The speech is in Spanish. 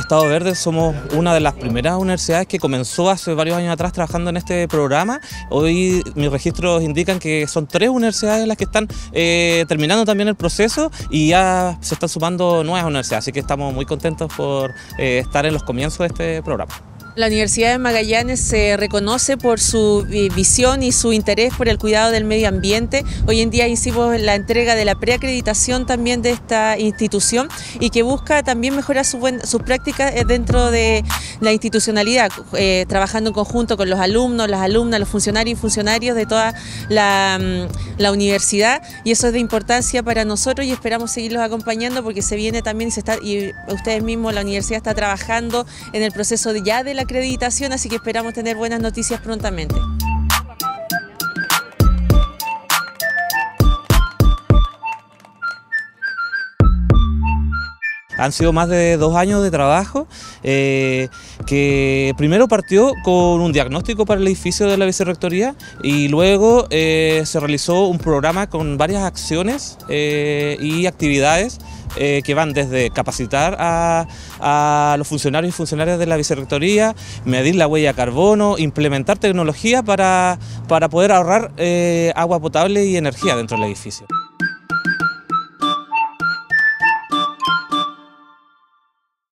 Estado Verde somos una de las primeras universidades que comenzó hace varios años atrás trabajando en este programa. Hoy mis registros indican que son 3 universidades las que están terminando también el proceso y ya se están sumando nuevas universidades, así que estamos muy contentos por estar en los comienzos de este programa. La Universidad de Magallanes se reconoce por su visión y su interés por el cuidado del medio ambiente. Hoy en día hicimos la entrega de la preacreditación también de esta institución y que busca también mejorar sus prácticas dentro de la institucionalidad, trabajando en conjunto con los alumnos, las alumnas, los funcionarios y funcionarias de toda la universidad, y eso es de importancia para nosotros y esperamos seguirlos acompañando porque se viene también y ustedes mismos, la universidad está trabajando en el proceso de la acreditación, así que esperamos tener buenas noticias prontamente. Han sido más de 2 años de trabajo, que primero partió con un diagnóstico para el edificio de la Vicerrectoría y luego se realizó un programa con varias acciones y actividades que van desde capacitar a los funcionarios y funcionarias de la Vicerrectoría, medir la huella de carbono, implementar tecnología para poder ahorrar agua potable y energía dentro del edificio.